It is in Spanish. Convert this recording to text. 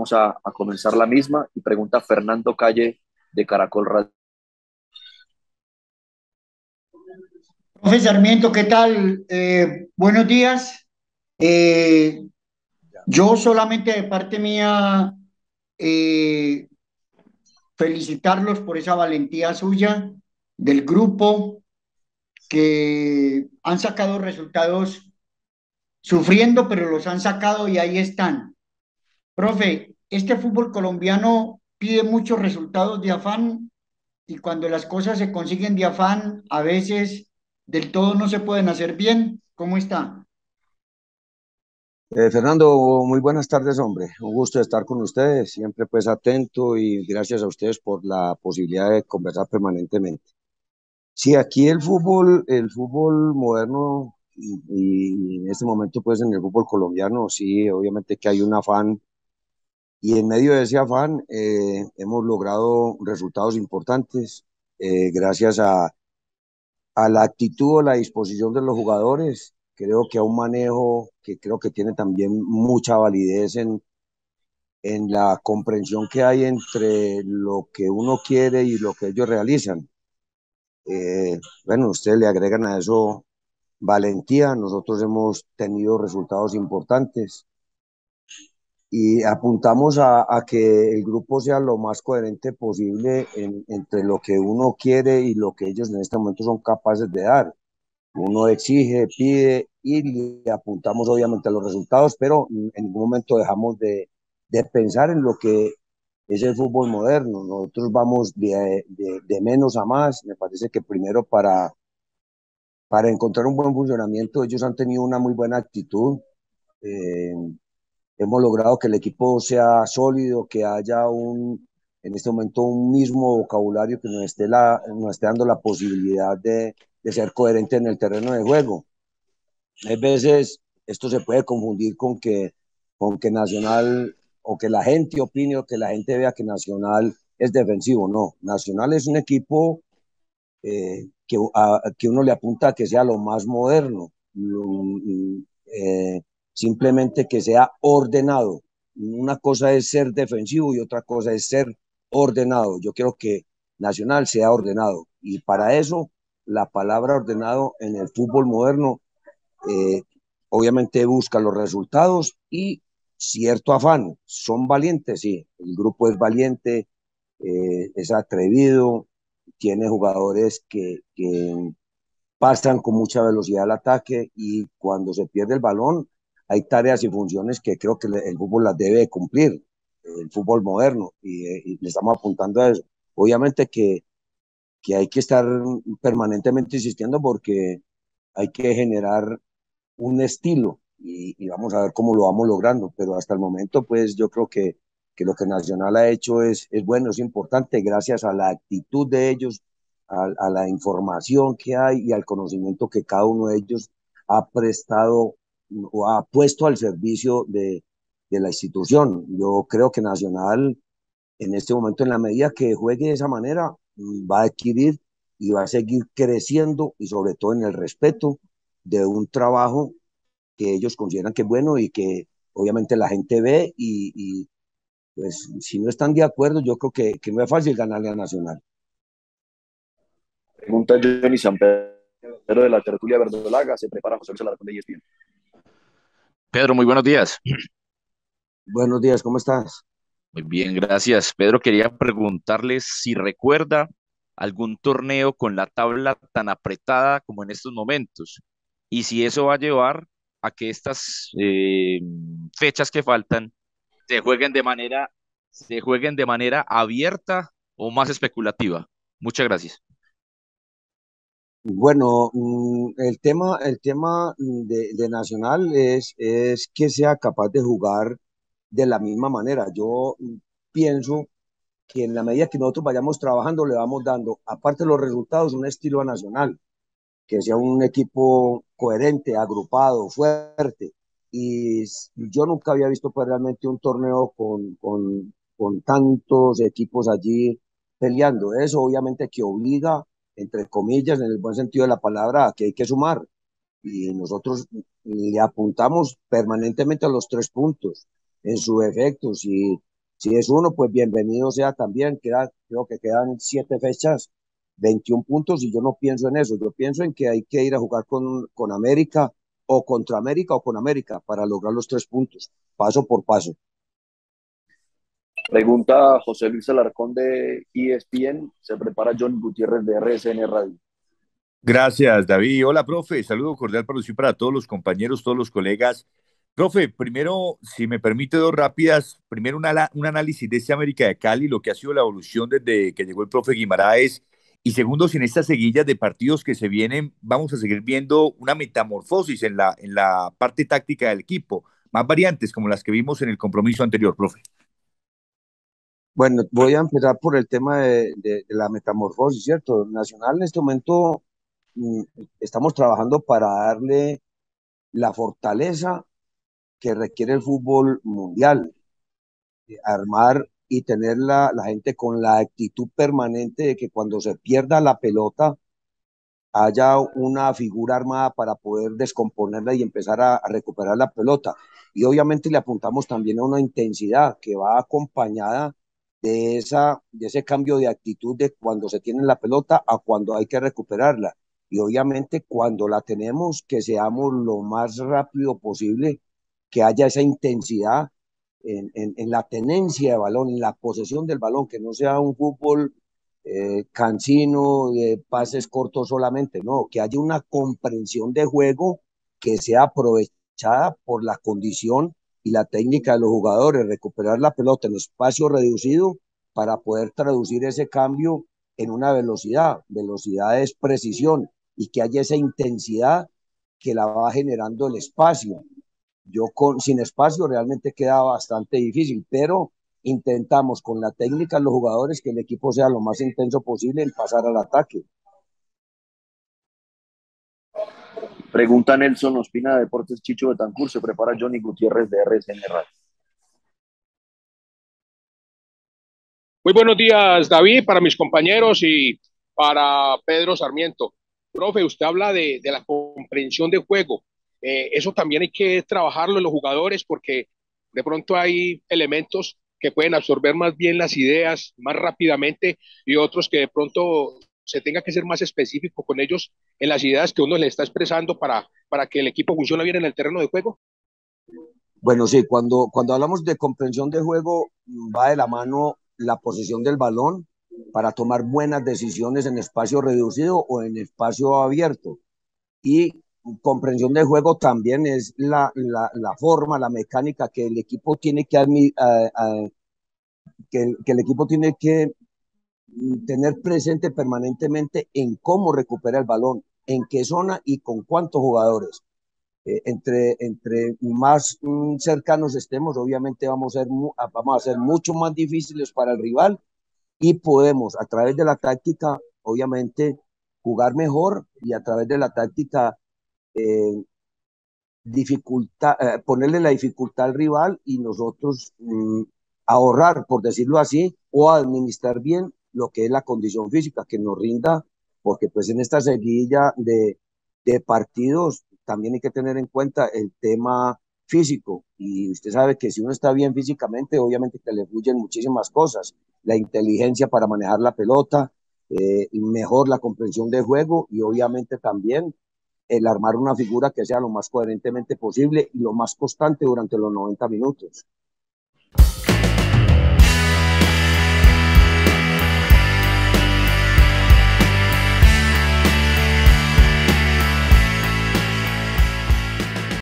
vamos a comenzar la misma y pregunta Fernando Calle de Caracol Radio. Profe Sarmiento, ¿qué tal? Buenos días. Yo solamente de parte mía felicitarlos por esa valentía suya, del grupo, que han sacado resultados sufriendo, pero los han sacado y ahí están. Profe, este fútbol colombiano pide muchos resultados de afán y cuando las cosas se consiguen de afán, a veces del todo no se pueden hacer bien. ¿Cómo está? Fernando, muy buenas tardes, hombre. Un gusto estar con ustedes, siempre pues atento y gracias a ustedes por la posibilidad de conversar permanentemente. Sí, aquí el fútbol moderno y en este momento pues en el fútbol colombiano, sí, obviamente que hay un afán y en medio de ese afán hemos logrado resultados importantes gracias a la actitud o la disposición de los jugadores. Creo que a un manejo que creo que tiene también mucha validez en la comprensión que hay entre lo que uno quiere y lo que ellos realizan. Bueno, ustedes le agregan a eso valentía. Nosotros hemos tenido resultados importantes y apuntamos a que el grupo sea lo más coherente posible entre lo que uno quiere y lo que ellos en este momento son capaces de dar. Uno exige, pide y le apuntamos obviamente a los resultados, pero en ningún momento dejamos de pensar en lo que es el fútbol moderno. Nosotros vamos de menos a más. Me parece que primero para encontrar un buen funcionamiento ellos han tenido una muy buena actitud. Hemos logrado que el equipo sea sólido, que haya en este momento un mismo vocabulario que nos esté dando la posibilidad de ser coherente en el terreno de juego. A veces esto se puede confundir con que Nacional, o que la gente opine, o que la gente vea que Nacional es defensivo. No, Nacional es un equipo que uno le apunta a que sea lo más moderno, simplemente que sea ordenado. Una cosa es ser defensivo y otra cosa es ser ordenado. Yo quiero que Nacional sea ordenado y para eso la palabra ordenado en el fútbol moderno obviamente busca los resultados y cierto afán. Son valientes, sí, el grupo es valiente, es atrevido, tiene jugadores que pasan con mucha velocidad al ataque y cuando se pierde el balón hay tareas y funciones que creo que el fútbol las debe cumplir, el fútbol moderno, y le estamos apuntando a eso. Obviamente que hay que estar permanentemente insistiendo porque hay que generar un estilo y vamos a ver cómo lo vamos logrando, pero hasta el momento pues yo creo que lo que Nacional ha hecho es bueno, es importante gracias a la actitud de ellos, a la información que hay y al conocimiento que cada uno de ellos ha prestado o ha puesto al servicio de la institución. Yo creo que Nacional en este momento, en la medida que juegue de esa manera, va a adquirir y va a seguir creciendo y sobre todo en el respeto de un trabajo que ellos consideran que es bueno y que obviamente la gente ve y pues si no están de acuerdo yo creo que no es fácil ganarle a Nacional. Pregunta Johnny San Pedro de la Tertulia Verdolaga, se prepara José Luis Alarcón de ESPN. Pedro, muy buenos días. Buenos días, ¿cómo estás? Muy bien, gracias. Pedro, quería preguntarles si recuerda algún torneo con la tabla tan apretada como en estos momentos y si eso va a llevar a que estas fechas que faltan se jueguen de manera abierta o más especulativa. Muchas gracias. Bueno, el tema de Nacional es que sea capaz de jugar de la misma manera. Yo pienso que en la medida que nosotros vayamos trabajando le vamos dando, aparte de los resultados, un estilo a Nacional, que sea un equipo coherente, agrupado, fuerte. Y yo nunca había visto pues, realmente un torneo con tantos equipos allí peleando. Eso obviamente que obliga, entre comillas, en el buen sentido de la palabra, que hay que sumar. Y nosotros le apuntamos permanentemente a los 3 puntos. En su efecto, si Si es uno, pues bienvenido sea también. Creo que quedan 7 fechas, 21 puntos, y yo no pienso en eso. Yo pienso en que hay que ir a jugar con América, o contra América, o con América, para lograr los 3 puntos, paso por paso. Pregunta José Luis Alarcón de ESPN, se prepara John Gutiérrez de RSN Radio. Gracias, David. Hola, profe, saludo cordial para usted y para todos los compañeros, todos los colegas. Profe, primero, si me permite, 2 rápidas. Primero, un análisis de este América de Cali, lo que ha sido la evolución desde que llegó el profe Guimarães. Y segundo, si en estas seguillas de partidos que se vienen, vamos a seguir viendo una metamorfosis en la parte táctica del equipo, más variantes como las que vimos en el compromiso anterior, profe. Bueno, voy a empezar por el tema de la metamorfosis, ¿cierto? Nacional en este momento estamos trabajando para darle la fortaleza que requiere el fútbol mundial, armar y tener la gente con la actitud permanente de que cuando se pierda la pelota haya una figura armada para poder descomponerla y empezar a recuperar la pelota. Y obviamente le apuntamos también a una intensidad que va acompañada de ese cambio de actitud de cuando se tiene la pelota a cuando hay que recuperarla. Y obviamente cuando la tenemos, que seamos lo más rápido posible, que haya esa intensidad en la tenencia de balón, en la posesión del balón, que no sea un fútbol cansino, de pases cortos solamente, no, que haya una comprensión de juego que sea aprovechada por la condición y la técnica de los jugadores, recuperar la pelota en espacio reducido para poder traducir ese cambio en una velocidad. Velocidad es precisión, y que haya esa intensidad que la va generando el espacio. Yo sin espacio realmente queda bastante difícil, pero intentamos con la técnica los jugadores que el equipo sea lo más intenso posible en pasar al ataque. Pregunta Nelson Ospina de Deportes Chicho Betancur, se prepara Johnny Gutiérrez de RCN Radio. Muy buenos días, David, para mis compañeros y para Pedro Sarmiento. Profe, usted habla de la comprensión de juego. Eso también hay que trabajarlo en los jugadores, porque de pronto hay elementos que pueden absorber más bien las ideas más rápidamente y otros que de pronto se tenga que ser más específico con ellos en las ideas que uno le está expresando para que el equipo funcione bien en el terreno de juego. Bueno, sí, cuando hablamos de comprensión de juego va de la mano la posesión del balón para tomar buenas decisiones en espacio reducido o en espacio abierto. Y comprensión de juego también es la forma, la mecánica que el equipo tiene que el equipo tiene que tener presente permanentemente en cómo recupera el balón, en qué zona y con cuántos jugadores. Entre más cercanos estemos, obviamente vamos a ser mucho más difíciles para el rival, y podemos a través de la táctica, obviamente, jugar mejor, y a través de la táctica ponerle la dificultad al rival y nosotros ahorrar, por decirlo así, o administrar bien lo que es la condición física, que nos rinda, porque pues en esta seguilla de partidos también hay que tener en cuenta el tema físico, y usted sabe que si uno está bien físicamente, obviamente que le fluyen muchísimas cosas, la inteligencia para manejar la pelota, mejor la comprensión de juego, y obviamente también el armar una figura que sea lo más coherentemente posible y lo más constante durante los 90 minutos.